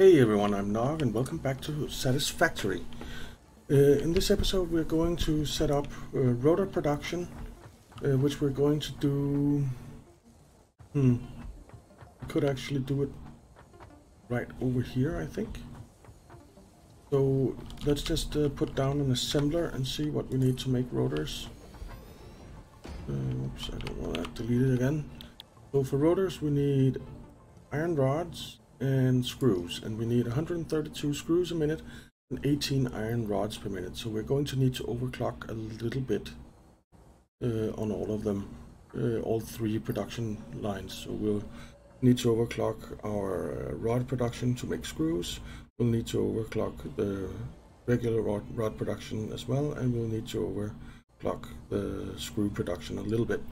Hey everyone, I'm Nog and welcome back to Satisfactory. In this episode we're going to set up rotor production, which we're going to do... I could actually do it right over here, I think. So let's just put down an assembler and see what we need to make rotors. Oops, I don't want that deleted again. So for rotors we need iron rods and screws, and we need 132 screws a minute and 18 iron rods per minute, so we're going to need to overclock a little bit on all of them, all three production lines. So we'll need to overclock our rod production to make screws, we'll need to overclock the regular rod production as well, and we'll need to overclock the screw production a little bit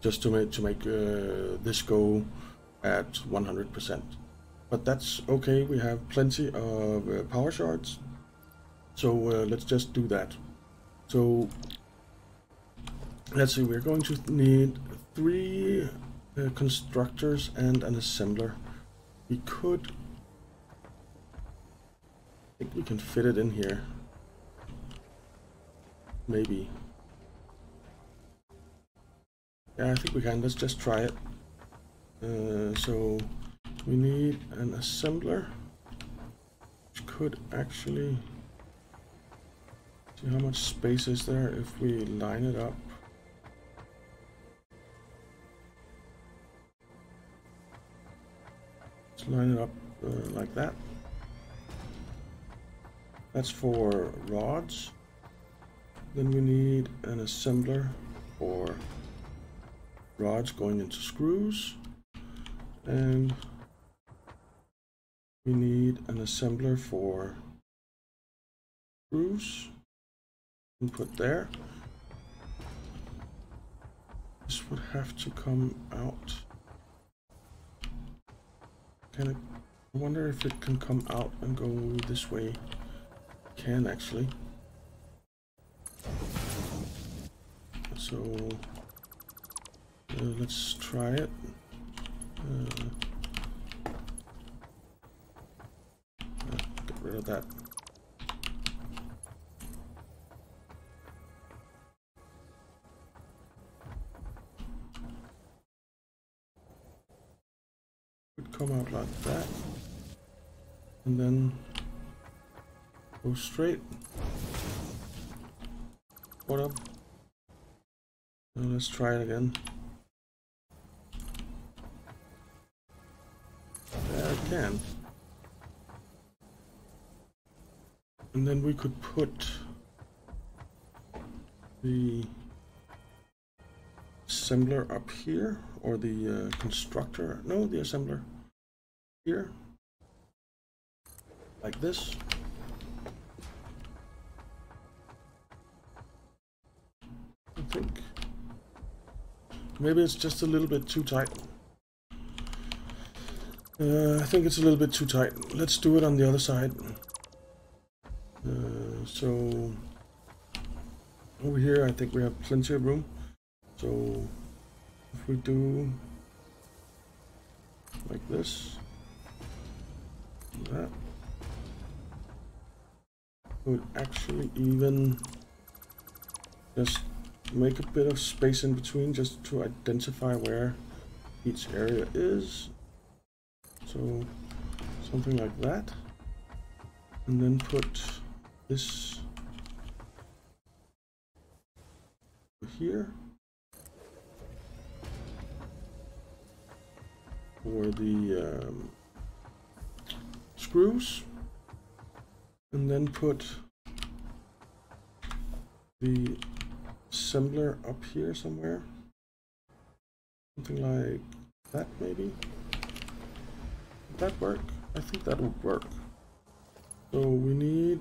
just to make this go at 100%. But that's okay, we have plenty of power shards, so let's just do that. So let's see, we're going to need three constructors and an assembler. I think we can fit it in here, maybe. Yeah, I think we can. Let's just try it. So we need an assembler, which could actually... see how much space is there if we line it up. Let's line it up like that. That's for rods. Then we need an assembler for rods going into screws, and we need an assembler for screws. Input there. This would have to come out. Can it? I wonder if it can come out and go this way. It can actually. So let's try it. Rid of that. Would come out like that, and then go straight. What up? Now let's try it again. There I can. And then we could put the assembler up here, or the constructor, no, the assembler here, like this. I think maybe it's just a little bit too tight. I think it's a little bit too tight. Let's do it on the other side. So over here I think we have plenty of room, so if we do like this, that would actually even just make a bit of space in between, just to identify where each area is, so something like that, and then put this here for the screws, and then put the assembler up here somewhere, something like that maybe. Would that work? I think that would work. So we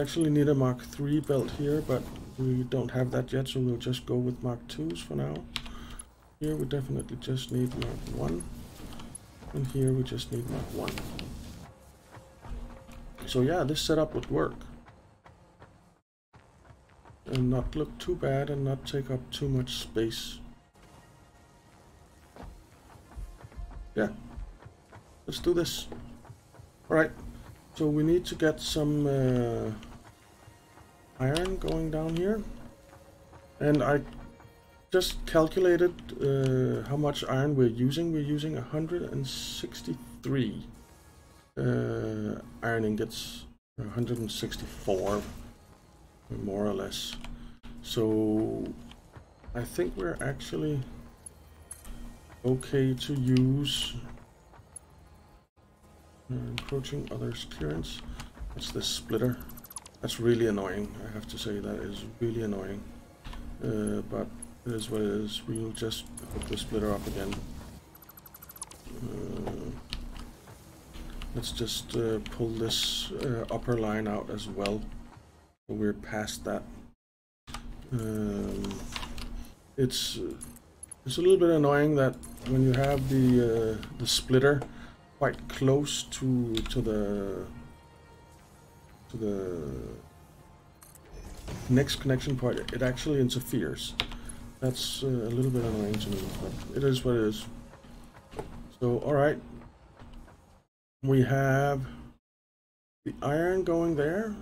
actually need a Mark 3 belt here, but we don't have that yet, so we'll just go with Mark 2s for now. Here we definitely just need Mark 1, and here we just need Mark 1. So yeah, this setup would work and not look too bad and not take up too much space. Yeah, Let's do this. All right. So we need to get some iron going down here. And I just calculated how much iron we're using. We're using 163 iron ingots, 164 more or less. So I think we're actually okay to use encroaching others' clearance. That's the splitter. That's really annoying. I have to say that is really annoying. But it is what it is. We'll just hook the splitter up again. Let's just pull this upper line out as well. We're past that. It's a little bit annoying that when you have the splitter quite close to the next connection point, it actually interferes. That's a little bit annoying to me, but it is what it is. So, all right, we have the iron going there,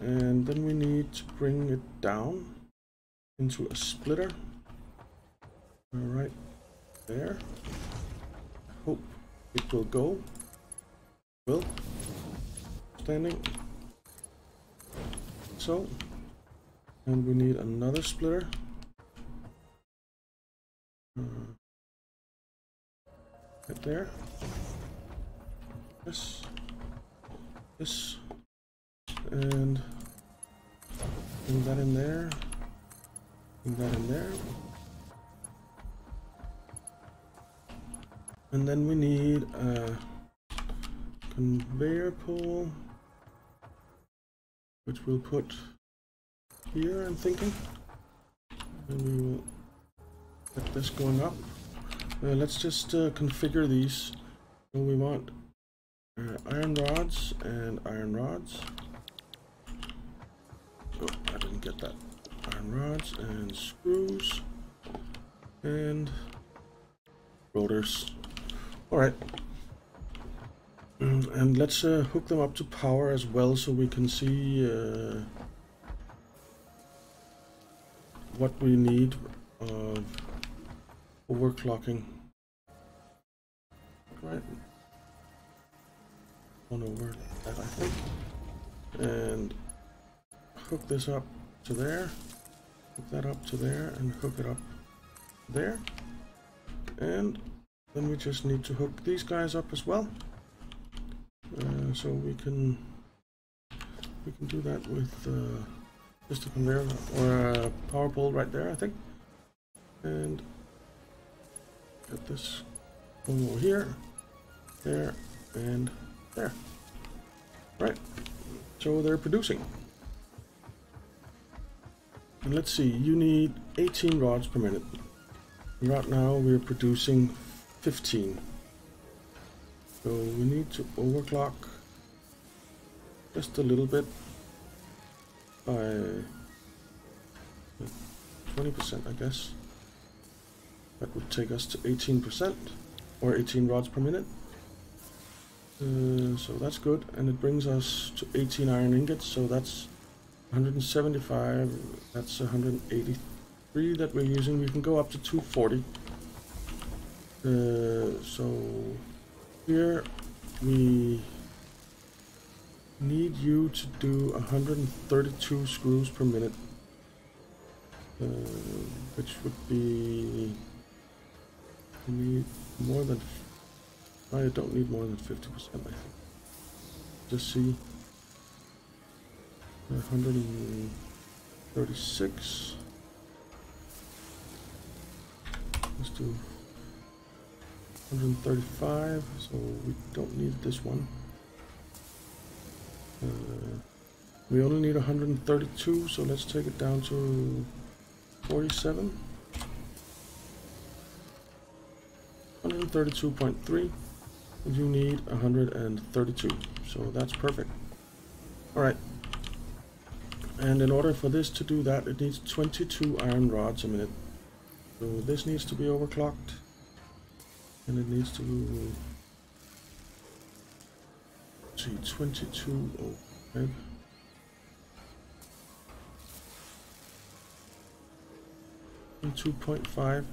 and then we need to bring it down into a splitter. All right, there. Hope it will go. Will. Standing. So. And we need another splitter. Right there. This. This. And bring that in there. Bring that in there. And then we need a conveyor pole, which we'll put here, I'm thinking. And we will get this going up. Let's just configure these. So we want iron rods and iron rods. Oh, I didn't get that. Iron rods and screws and rotors. All right, and let's hook them up to power as well, so we can see what we need of overclocking. Right, one over that, I think, and hook this up to there, hook that up to there, and hook it up there, and then we just need to hook these guys up as well, so we can do that with just a conveyor or a power pole right there, I think. And get this one over here, there, and there. Right. So they're producing. And let's see. You need 18 rods per minute. Right now we're producing 15, so we need to overclock just a little bit by 20%, I guess. That would take us to 18% or 18 rods per minute. So that's good, and it brings us to 18 iron ingots. So that's 175. That's 183 that we're using. We can go up to 240. So here we need you to do 132 screws per minute, which would be, we need more than, I don't need more than 50%, I think. Just see, 136, let's do 135, so we don't need this one. We only need 132, so let's take it down to 47. 132.3, and you need 132, so that's perfect. All right, and in order for this to do that, it needs 22 iron rods a minute. So this needs to be overclocked. and it needs to go to 2205. And 2.5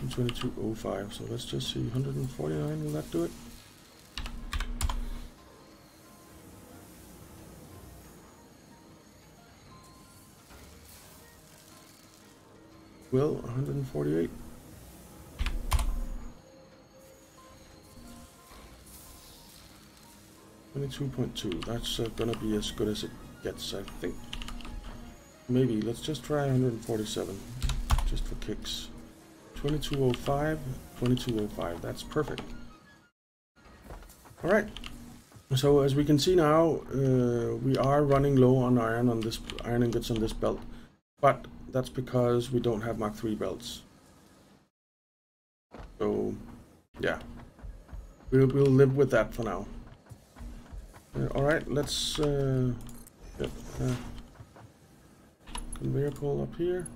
and 2205. So let's just see, 149, will that do it? Well, 148. .2. That's gonna be as good as it gets, I think. Maybe let's just try 147 just for kicks. 2205, 2205. That's perfect. All right. So as we can see now, we are running low on iron ingots on this belt, but that's because we don't have Mark 3 belts. So yeah, we'll live with that for now. All right, let's get the conveyor pole up here.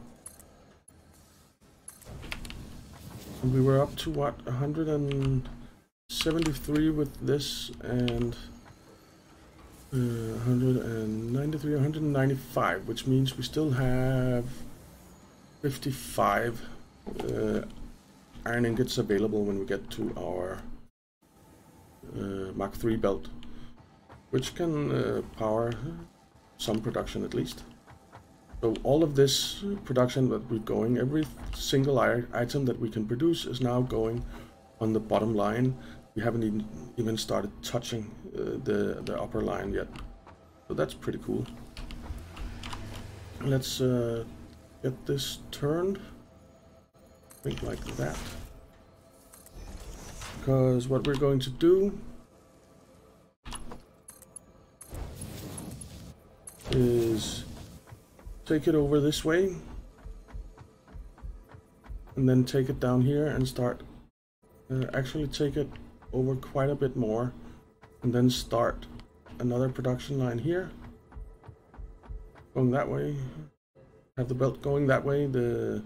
And we were up to what, 173 with this, and 193, 195, which means we still have 55 iron ingots available when we get to our Mark 3 belt, which can power some production at least. So all of this production that we're going, every single item that we can produce is now going on the bottom line. We haven't even started touching the upper line yet. So that's pretty cool. Let's get this turned, I think, like that. Because what we're going to do is take it over this way and then take it down here and start actually take it over quite a bit more and then start another production line here going that way, have the belt going that way, the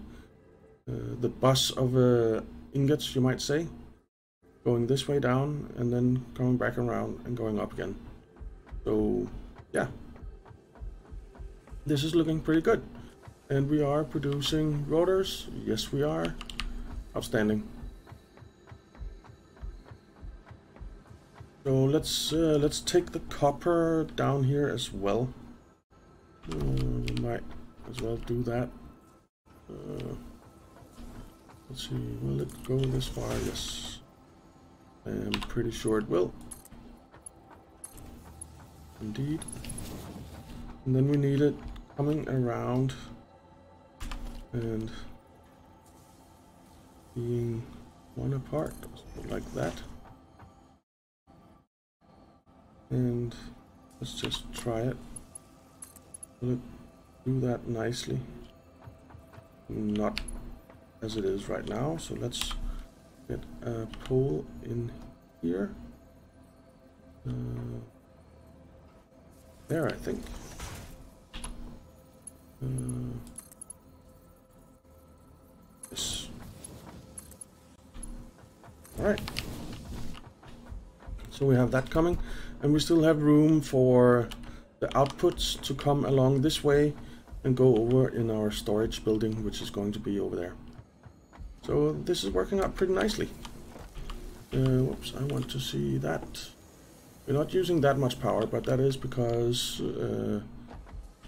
bus of ingots, you might say, going this way down and then coming back around and going up again. So yeah, this is looking pretty good. And we are producing rotors. Yes, we are. Outstanding. So let's take the copper down here as well. We might as well do that. Let's see, will it go this far? Yes, I am pretty sure it will. Indeed. And then we need it coming around and being one apart, like that. And let's just try it. Will it do that nicely? Not as it is right now. So let's get a pole in here. There, I think. Yes. All right. So we have that coming, and we still have room for the outputs to come along this way and go over in our storage building, which is going to be over there. So this is working out pretty nicely. Whoops, I want to see that. We're not using that much power, but that is because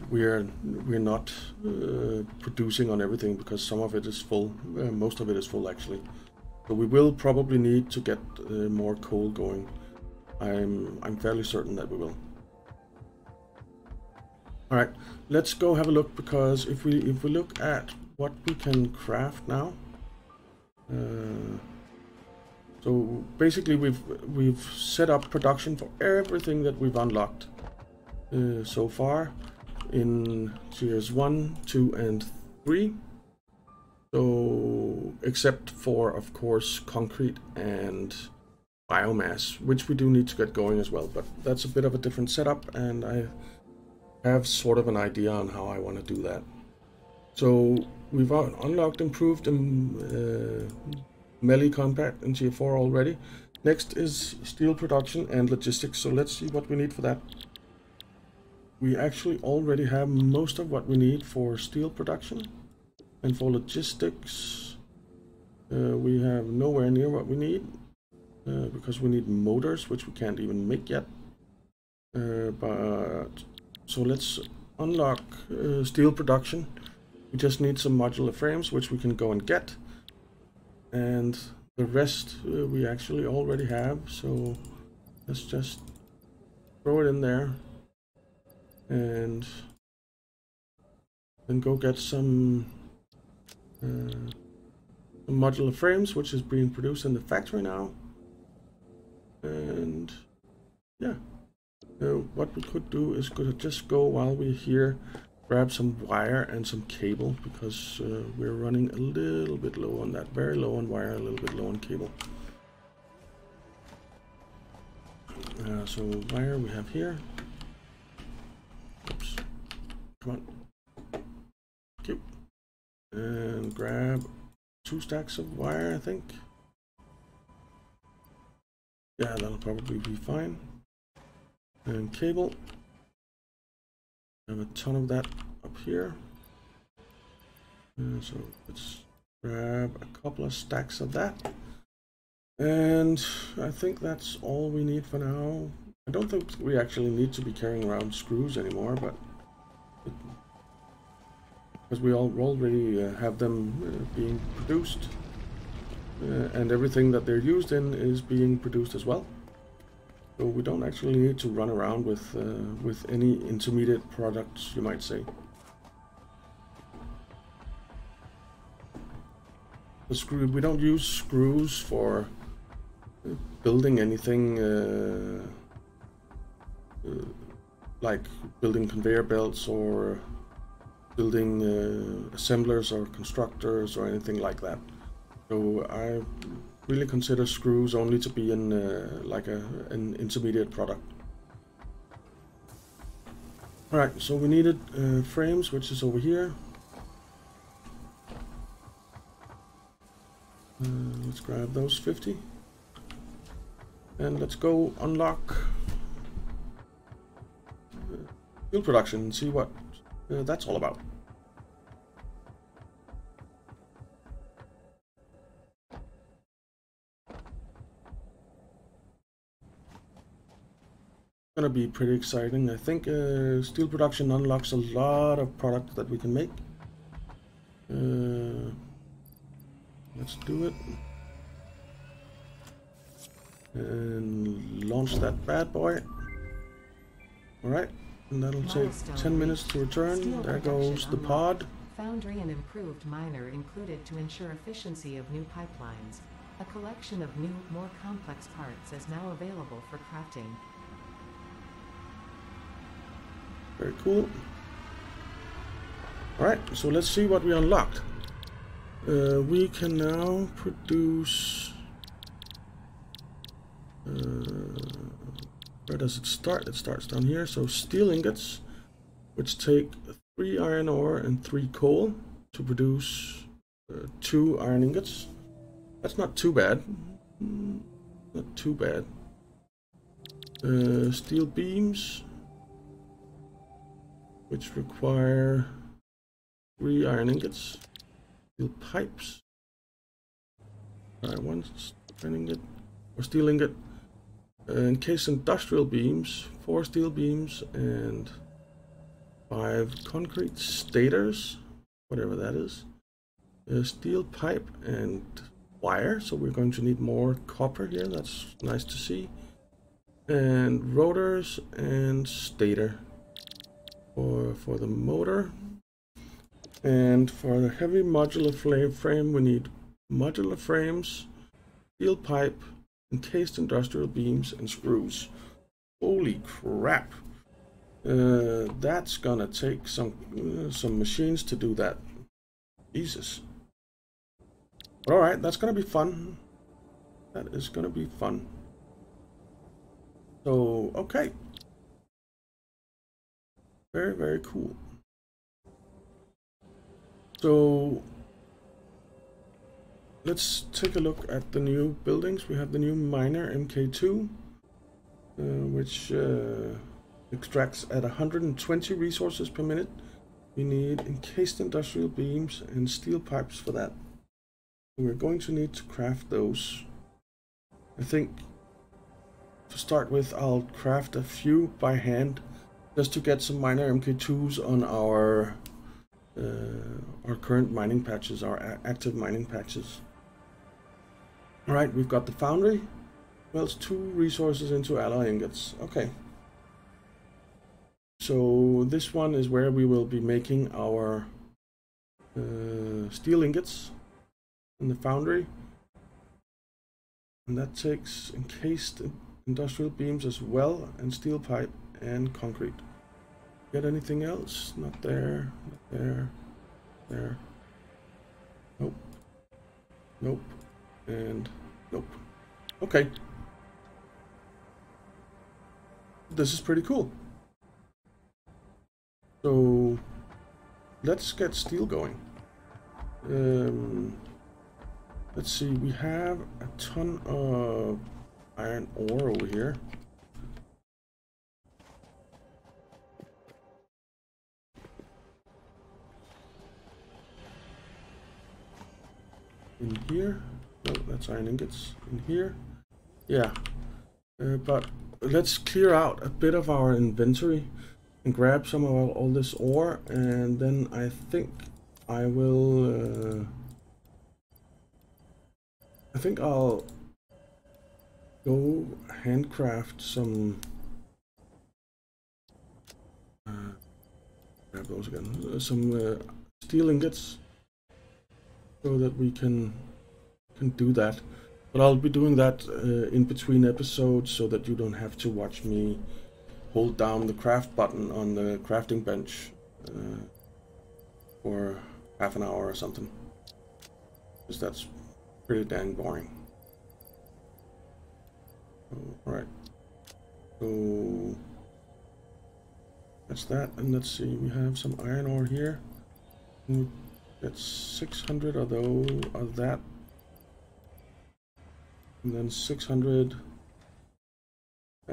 we're not producing on everything, because some of it is full, most of it is full actually. So we will probably need to get more coal going. I'm fairly certain that we will. All right, let's go have a look, because if we look at what we can craft now, so basically we've set up production for everything that we've unlocked so far in tiers 1, 2, and 3, so except for, of course, concrete and biomass, which we do need to get going as well, but that's a bit of a different setup, and I have sort of an idea on how I want to do that. So we've unlocked improved melee combat in tier 4 already. Next is steel production and logistics, so let's see what we need for that. We actually already have most of what we need for steel production, and for logistics we have nowhere near what we need because we need motors, which we can't even make yet. So let's unlock steel production. We just need some modular frames, which we can go and get, and the rest we actually already have, so let's just throw it in there and then go get some modular frames, which is being produced in the factory now. And yeah, what we could do is just go while we're here, grab some wire and some cable, because we're running a little bit low on that. Very low on wire, a little bit low on cable. So wire we have here. Oops. Come on. Okay. And grab 2 stacks of wire, I think. Yeah, that'll probably be fine. And cable. I have a ton of that up here, so let's grab a couple of stacks of that, and I think that's all we need for now. I don't think we actually need to be carrying around screws anymore, but because we already have them being produced, and everything that they're used in is being produced as well. So we don't actually need to run around with any intermediate products, you might say. We don't use screws for building anything, like building conveyor belts or building assemblers or constructors or anything like that. So I really consider screws only to be in like an intermediate product. All right, so we needed frames, which is over here. Let's grab those 50, and let's go unlock steel production and see what that's all about. Gonna be pretty exciting, I think. Steel production unlocks a lot of products that we can make. Let's do it and launch that bad boy. All right, and that'll take 10 minutes to return. There goes the pod. Foundry and improved miner included to ensure efficiency of new pipelines. A collection of new, more complex parts is now available for crafting. Very cool. Alright, so let's see what we unlocked. We can now produce... where does it start? It starts down here. So steel ingots, which take 3 iron ore and 3 coal to produce 2 iron ingots. That's not too bad. Not too bad. Steel beams, which require 3 iron ingots. Steel pipes. One iron ingot or steel ingot. Encased industrial beams, 4 steel beams and 5 concrete stators, whatever that is. Steel pipe and wire, so we're going to need more copper here. That's nice to see. And rotors and stator for the motor. And for the heavy modular frame we need modular frames, steel pipe, encased industrial beams and screws. Holy crap, that's gonna take some machines to do that. Jesus. But all right, that's gonna be fun. That is gonna be fun. So okay, very, very cool. So Let's take a look at the new buildings. We have the new miner MK2, which extracts at 120 resources per minute. We need encased industrial beams and steel pipes for that. We're going to need to craft those. I think to start with, I'll craft a few by hand just to get some minor MK2s on our current mining patches, our active mining patches. All right, we've got the foundry. Melts 2 resources into alloy ingots. Okay. So this one is where we will be making our steel ingots in the foundry. And that takes encased industrial beams as well, and steel pipe and concrete. Get anything else? Not there, not there, there. Nope, nope, and nope. Okay. This is pretty cool. So let's get steel going. Let's see, we have a ton of iron ore over here. In here, no, that's iron ingots. In here, yeah. But let's clear out a bit of our inventory and grab some of all this ore, and then I think I will. I think I'll go handcraft some. Grab those again. Some steel ingots, so that we can do that. But I'll be doing that in between episodes, so that you don't have to watch me hold down the craft button on the crafting bench for half an hour or something, because that's pretty dang boring. All right, so that's that. And let's see, we have some iron ore here. That's 600 of those, of that, and then 600.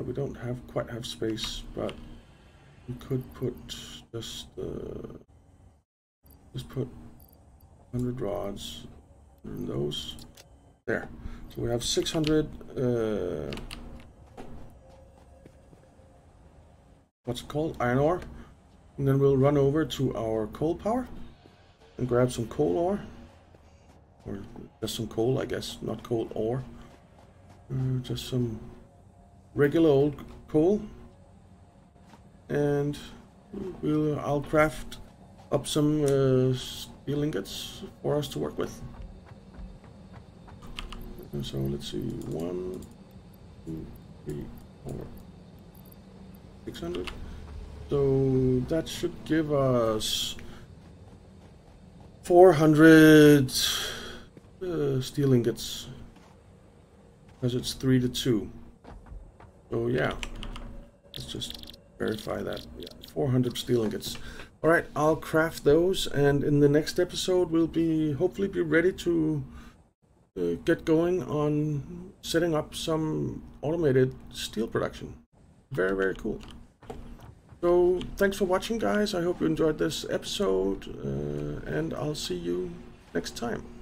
We don't have quite have space, but we could put just put 100 rods in those there. So we have 600. What's it called? Iron ore, and then we'll run over to our coal power and grab some coal ore, or just some coal, I guess, not coal ore, just some regular old coal, and I'll craft up some steel ingots for us to work with. And so let's see, 1, 2, 3, 4, 600. So that should give us 400 steel ingots, because it's 3 to 2. So yeah, let's just verify that. Yeah, 400 steel ingots. All right, I'll craft those, and in the next episode we'll be hopefully be ready to get going on setting up some automated steel production. Very, very cool. So thanks for watching, guys. I hope you enjoyed this episode, and I'll see you next time.